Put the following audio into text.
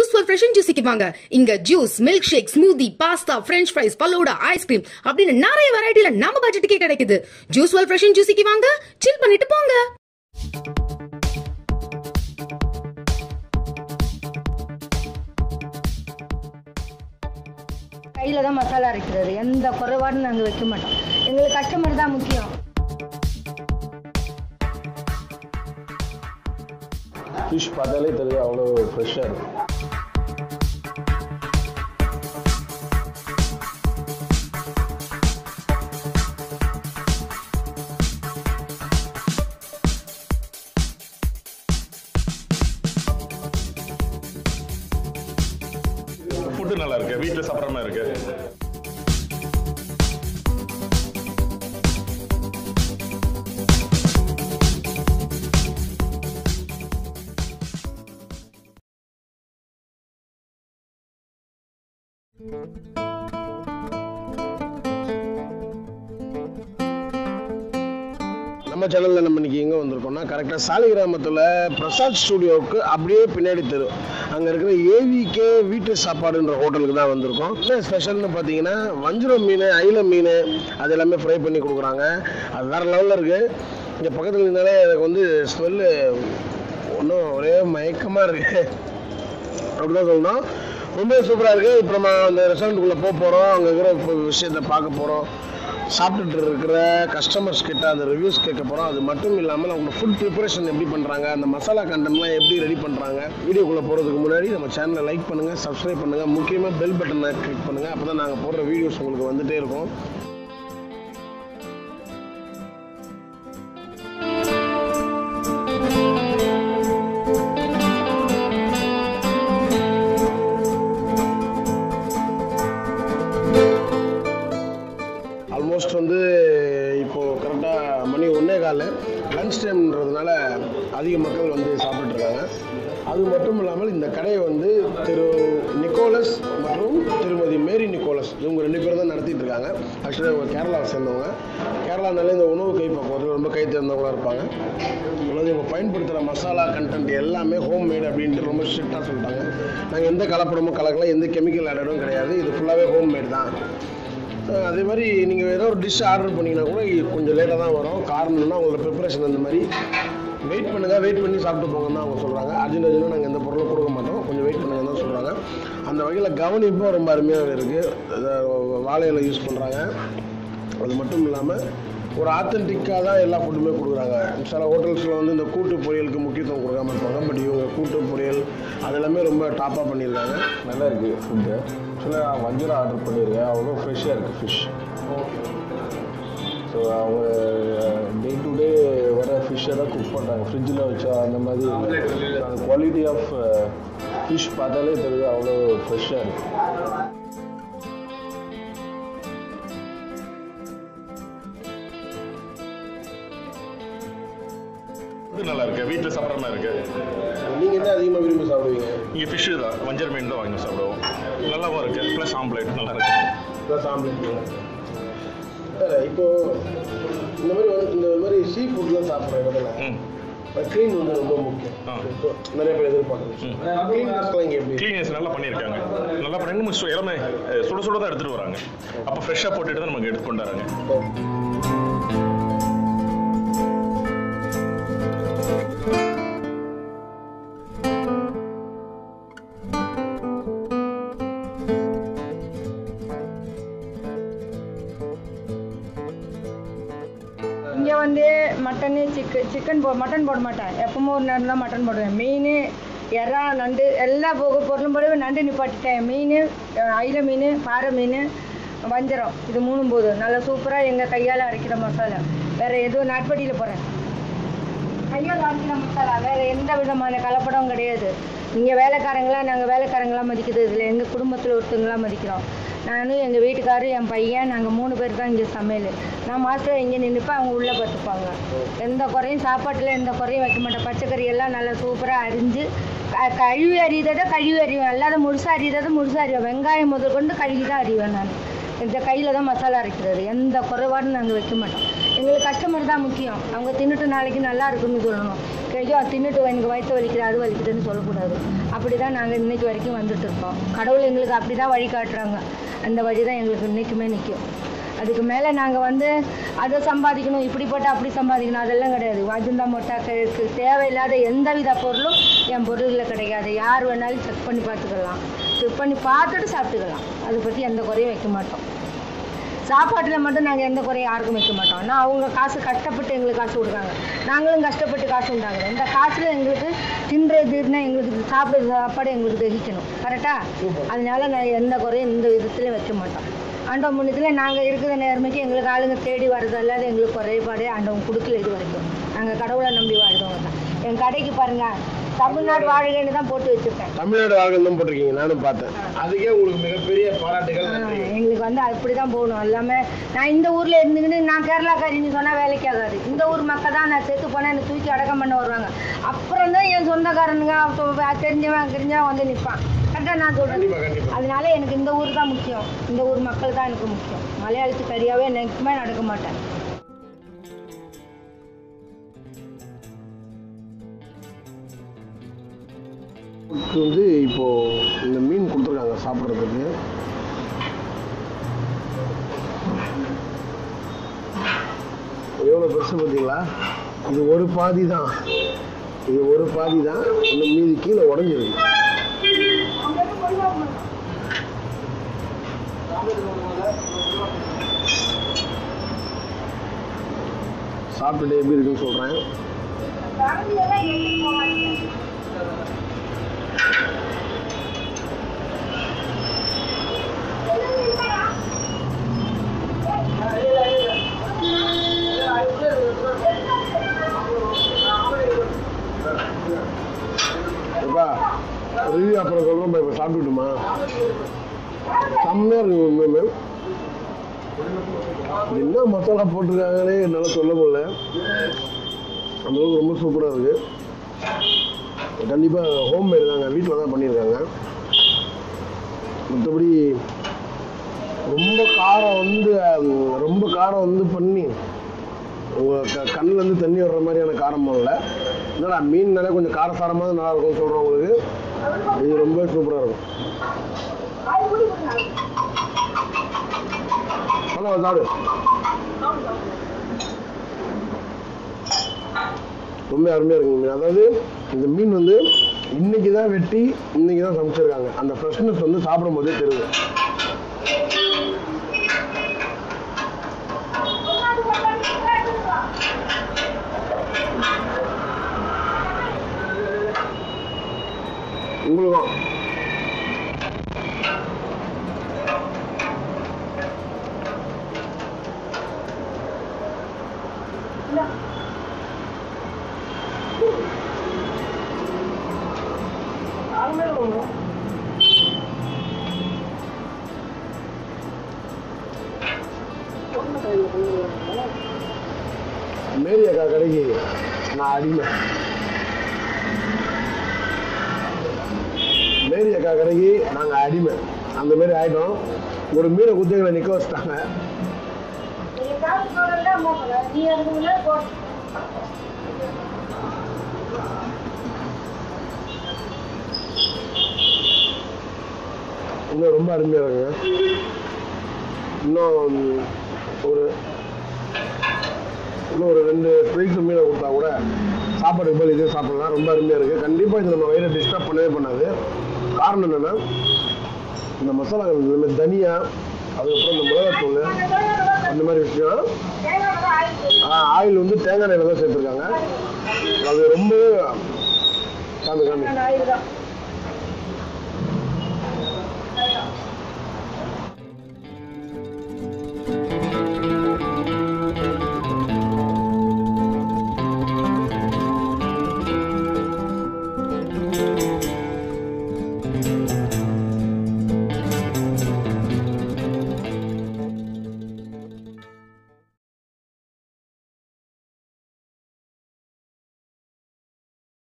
Juice for fresh juice கேட்பாங்க. இங்க juice, milk shake, smoothie, pasta, french fries, பலோடா, ice cream அப்படின்னு நிறைய வெரைட்டில நம்ம பட்ஜெட்டுக்கே கிடைக்குது. ஜூஸ் ஃபார் ஃப்ரெஷ் ஜூஸ் கேட்பாங்க, சில் பண்ணிட்டு போங்க. கையில தான் மசாலா அரைக்கிறது, எந்த குறைபாடும் நாங்கள் வைக்க மாட்டோம். எங்களுக்கு கஸ்டமர் தான் முக்கியம். ஃபிஷ் பார்த்தாலே தெரியும் அவ்வளோ ஃப்ரெஷ்ஷாக இருக்கும். ஃபுட்டு நல்லா இருக்கு, வீட்டில் சாப்பிட்ற மாதிரி இருக்கு. நம்ம சேனல்ல நம்ம இன்னைக்கு எங்க வந்திருக்கோம்னா, கரெக்டா சாலி கிராமத்துல பிரசாத் ஸ்டுடியோவுக்கு அப்படியே பின்னாடி தெரு அங்க இருக்கிற ஏவிகே வீட்டு சாப்பாடுன்ற ஹோட்டலுக்கு தான் வந்திருக்கோம். என்ன ஸ்பெஷல்னு பாத்தீங்கன்னா, வஞ்சிரம் மீன், ஐல மீன் அது எல்லாமே ஃப்ரை பண்ணி கொடுக்குறாங்க. அது வேற லெவல்ல இருக்கு. இங்க பக்கத்துல இருந்தாலே எனக்கு வந்து ஸ்மெல்லு ஒன்றும் ஒரே மயக்கமா இருக்கு அப்படிதான் சொல்லணும். ரொம்ப சூப்பராக இருக்குது. இப்போ நம்ம அந்த ரெஸ்டாரண்ட்டுக்குள்ளே போக போகிறோம், அங்கே இருக்கிற விஷயத்தை பார்க்க போகிறோம், சாப்பிட்டுட்டு இருக்கிற கஸ்டமர்ஸ் கிட்ட அந்த ரிவ்யூஸ் கேட்க போகிறோம். அது மட்டும் இல்லாமல் அவங்களோட ஃபுட் ப்ரிப்பரேஷன் எப்படி பண்ணுறாங்க, அந்த மசாலா கண்டென்ட்லாம் எப்படி ரெடி பண்ணுறாங்க. வீடியோக்குள்ளே போகிறதுக்கு முன்னாடி நம்ம சேனலை லைக் பண்ணுங்கள், சப்ஸ்கிரைப் பண்ணுங்கள், முக்கியமாக பெல் பட்டனை கிளிக் பண்ணுங்கள். அப்போ தான் நாங்கள் போடுற வீடியோஸ் உங்களுக்கு வந்துகிட்டே இருக்கும். வந்து இப்போது கரெக்டாக மணி 1:15, லன்ச் டைம்ன்றதுனால அதிக மக்கள் வந்து சாப்பிட்ருக்காங்க. அது மட்டும் இல்லாமல் இந்த கடையை வந்து திரு நிக்கோலஸ் மற்றும் திருமதி மேரி நிக்கோலஸ் இவங்க 2 பேரும் தான் நடத்திட்டு இருக்காங்க. ஆக்சுவலாக இவங்க கேரளாவை சேர்ந்தவங்க. கேரளானாலே இந்த உணவு கைப்பக்குவத்தில் ரொம்ப கை தேர்ந்தவங்களாக இருப்பாங்க. அதாவது இவங்க பயன்படுத்துகிற மசாலா கண்டென்ட் எல்லாமே ஹோம் மேடு அப்படின்ட்டு ரொம்ப ஸ்ட்ரிக்டாக சொல்லிட்டாங்க. நாங்கள் எந்த கலப்படமும் கலக்கலாம், எந்த கெமிக்கல் ஆடடும் கிடையாது, இது ஃபுல்லாகவே ஹோம் மேடு தான். அதே மாதிரி நீங்கள் ஏதோ ஒரு டிஷ் ஆர்டர் பண்ணிங்கன்னா கூட கொஞ்சம் லேட்டாக தான் வரும். காரணம்னா அவங்களோட ப்ரிப்பரேஷன். அந்த மாதிரி வெயிட் பண்ணுங்கள், வெயிட் பண்ணி சாப்பிட்டு போங்கன்னு தான் அவங்க சொல்கிறாங்க. அர்ஜென்ட் அர்ஜென்ட்டாக நாங்கள் எந்த பொருளும் கொடுக்க மாட்டோம், கொஞ்சம் வெயிட் பண்ணுங்கன்னு தான் சொல்கிறாங்க. அந்த வகையில் கவனிப்பும் ரொம்ப அருமையாக இருக்குது. வாழையில யூஸ் பண்ணுறாங்க. அது மட்டும் இல்லாமல் ஒரு ஆத்தென்டிக்காக தான் எல்லா ஃபுட்டுமே கொடுக்குறாங்க. சில ஹோட்டல்ஸில் வந்து இந்த கூட்டு பொரியலுக்கு முக்கியத்துவம் கொடுக்காம இருப்பாங்க, பட் இவங்க கூட்டு பொரியல் அதெல்லாமே ரொம்ப டாப்பாக பண்ணியிருக்காங்க. நல்லா இருக்குது ஃபுட்டு. ஆக்சுவலாக வஞ்சிரம் ஆர்டர் பண்ணியிருக்கேன், அவ்வளோ ஃப்ரெஷ்ஷாக இருக்குது ஃபிஷ். ஸோ அவங்க டே டு டே வர ஃபிஷ்ஷை தான் குக் பண்ணுறாங்க, ஃப்ரிட்ஜில் வச்சா அந்த மாதிரி. அந்த குவாலிட்டி ஆஃப் ஃபிஷ் பார்த்தாலே தெரியுது அவ்வளோ ஃப்ரெஷ்ஷாக இருக்குது. நல்லா இருக்கு, வீட்டில் சாப்பிட்ற மாதிரி இருக்கு. நீங்க என்ன அதிகமாக விரும்பி சாப்பிடுவீங்க? இங்கே ஃபிஷ்ஷு தான், வஞ்சர் மீன் தான் வாங்கி சாப்பிடுவோம். நல்லாவும் இருக்கு, ப்ளஸ் ஆம்லேட் நல்லா இருக்கு. ப்ளஸ் ஆம்லேட் இப்போ இந்த மாதிரி சீ ஃபுட்லாம் சாப்பிட்றேன். கிளீன் வந்து ரொம்ப முக்கியம், நிறைய பேர் எதிர்பார்க்குறேன். கிளீனஸ் நல்லா பண்ணியிருக்காங்க, நல்லா பண்ணி எல்லாமே சுட சுட தான் எடுத்துகிட்டு வராங்க. அப்போ ஃப்ரெஷ்ஷாக போட்டுட்டு தான் நமக்கு எடுத்துக்கொண்டு வராங்க. இங்கே வந்து மட்டனு சிக்கன் போட மாட்டேன். எப்பவும் ஒரு நேரம் தான் மட்டன் போடுவேன். மீன், எறா, நண்டு எல்லா பொருளும் போடுவேன். நண்டு நிப்பாட்டிட்டேன். மீன், ஐல மீன், பாறை மீன், வஞ்சரம் இது 3 போது நல்லா சூப்பராக எங்கள் கையால் அரைக்கிற மசாலா. வேறு எதுவும் நாட்பட்டியில் போகிறேன். கையால் அரைக்கிற மசாலா வேறு எந்த விதமான கலப்படம் கிடையாது. இங்கே நாங்கள் வேலைக்காரங்களாம் மதிக்கிறது இதில். எங்கள் குடும்பத்தில் ஒருத்தவங்களாம் மதிக்கிறோம். நானும், எங்கள் வீட்டுக்காரரும், என் பையன், நாங்கள் 3 பேர் தான் இங்கே சமையல். நான் மாஸ்டர் இங்கே நின்றுப்பேன், அவங்க உள்ளே பார்த்துப்பாங்க. எந்த குறையும் சாப்பாட்டில் எந்த குறையும் வைக்க மாட்டேன். பச்சைக்கறி எல்லாம் நல்லா சூப்பராக அரிஞ்சு கழுவி அறிவேன். அல்லாத முழுசாக அறிவேன். வெங்காயம் முதல் கொண்டு கழுவி தான் அறிவேன் நான். இந்த கையில் தான் மசாலா அரைக்கிறது, எந்த குறைபாடும் நாங்கள் வைக்க மாட்டோம். எங்களுக்கு கஸ்டமர் தான் முக்கியம். அவங்க தின்னுட்டு நாளைக்கு நல்லா இருக்குன்னு சொல்லணும். ஐயோ தின்னுட்டு எனக்கு வயிற்று வலிக்குது அது வலிக்குதுன்னு சொல்லக்கூடாது. அப்படி தான் நாங்கள் இன்றைக்கு வரைக்கும் வந்துட்டு இருக்கோம். கடவுள் எங்களுக்கு அப்படி தான் வழி காட்டுறாங்க. அந்த வழி தான் எங்களுக்கு இன்றைக்குமே நிற்கும். அதுக்கு மேலே நாங்கள் வந்து அதை சம்பாதிக்கணும் இப்படி போட்டால் அப்படி சம்பாதிக்கணும் அதெல்லாம் கிடையாது. வஜந்தா மொட்டா கிழக்கு தேவையில்லாத எந்தவித பொருளும் என் பொருளில் கிடையாது. யார் வேணாலும் செக் பண்ணி பார்த்துக்கலாம். செக் பண்ணி பார்த்துட்டு சாப்பிட்டுக்கலாம். அதை பற்றி எந்த குறையும் வைக்க மாட்டோம். சாப்பாட்டில் மட்டும் நாங்கள் எந்த குறையும் யாருக்கும் வைக்க மாட்டோம். ஆனால் அவங்க காசு கஷ்டப்பட்டு எங்களுக்கு காசு கொடுக்குறாங்க. நாங்களும் கஷ்டப்பட்டு காசு உண்டாங்க. இந்த காசில் எங்களுக்கு தின்றதுன்னா எங்களுக்கு சாப்பிட்ற சாப்பாடு எங்களுக்கு தகிக்கணும் கரெக்டாக. அதனால நான் எந்த குறையும் இந்த விதத்துலேயும் வைக்க மாட்டோம். ஆண்டவன் முன்னத்தில் நாங்கள் இருக்கிற நேர்மைக்கு எங்களுக்கு ஆளுங்க தேடி வர்றது இல்லாத எங்களுக்கு குறைபாடே ஆண்டவன் கொடுக்கல. இது வரைக்கும் நாங்கள் கடவுளை நம்பி வாழ்றவங்க தான். என் கடைக்கு பாருங்கள் தமிழ்நாடு வாழ்கைன்னு தான் போட்டு வச்சுருக்கேன். தமிழ்நாடு வாழ்கள் தான் போட்டிருக்கீங்க, நானும் பார்த்தேன். அதுக்கே உங்களுக்கு மிகப்பெரிய பாராட்டுகள். எங்களுக்கு வந்து அப்படி தான் போகணும். எல்லாமே நான் இந்த ஊரில் இருந்துக்கிட்டு நான் கேரளா காரின்னு சொன்னால் வேலைக்காகாது. இந்த ஊர் மக்கள் தான் நான் செத்து போனால் என்னை தூக்கி அடக்கம் பண்ண வருவாங்க. அப்புறம் தான் என் சொந்தக்காரனுங்க தெரிஞ்சவன் தெரிஞ்சவன் வந்து நிற்பான். கரெக்டாக நான் சொல்கிறேன். அதனால எனக்கு இந்த ஊர் தான் முக்கியம். இந்த ஊர் மக்கள் தான் எனக்கு முக்கியம். மலையாளத்துக்கு சரியாகவே எனக்குமே நடக்க மாட்டேன். வந்து இப்போது இந்த மீன் கொடுத்துருக்காங்க சாப்பிட்றதுக்கு. எவ்வளோ பெருசு பார்த்தீங்களா? இது ஒரு பாதி தான், இது ஒரு பாதி தான். இந்த மீதி கீழே உடஞ்சிருக்கு. சாப்பிட்டுட்டு எப்படி இருக்குன்னு சொல்கிறேன். அப்புறம் சொல்றோம். இப்போ சாப்பிட்டுட்டுமா செம்மையா இருக்கு. என்ன மசாலா போட்டிருக்காங்களே என்னால் சொல்ல முடியல. அந்த அளவுக்கு ரொம்ப சூப்பராக இருக்கு. கண்டிப்பாக ஹோம்மேடு தாங்க, வீட்டில் தான் பண்ணியிருக்காங்க. மற்றபடி ரொம்ப காரம் வந்து பண்ணி உங்கள் கண்ணிலேருந்து தண்ணி வர்ற மாதிரியான காரமும் இல்லை. என்னடா மீன்னாலே கொஞ்சம் காரசாரமாக தான் நல்லா இருக்கும்னு சொல்கிறோம். உங்களுக்கு இது ரொம்ப சூப்பராக இருக்கும். ஹலோ சாப்பிடு. ரொம்ப அருமையாக இருக்குங்க மீன். அதாவது இந்த மீன் வந்து இன்னைக்கு தான் வெட்டி இன்னைக்கு தான் சமைச்சிருக்காங்க. அந்த ஃப்ரெஷ்னஸ் வந்து சாப்பிடும் போதே தெரியுது. உங்களுக்கும் மேரி அக்கா கடைக்கு நான் அடிமை. மேரி அக்கா கடைக்கு நாங்கள் அடிமை. அந்த மாதிரி ஆகிட்டோம். ஒரு மீனை குத்தி எங்களை நிற்க வச்சுட்டாங்க. இன்னும் ரொம்ப அருமையாக இருக்குங்க. இன்னும் ஒரு 2 ஸ்பீட்ஸு மீனை கொடுத்தா கூட சாப்பாடு போல் இதே சாப்பிடலாம். ரொம்ப அருமையாக இருக்குது. கண்டிப்பாக இது நம்ம வயிறை டிஸ்டர்ப் பண்ணவே பண்ணாது. காரணம் என்னென்னா இந்த மசாலாக்கள் எல்லாமே தனியா, அதுக்கப்புறம் இந்த மிளகாத்தூள், அந்த மாதிரி விஷயம். ஆயில் வந்து தேங்காய் எண்ணெயில் தான் சேர்த்துருக்காங்க. அது ரொம்ப காமி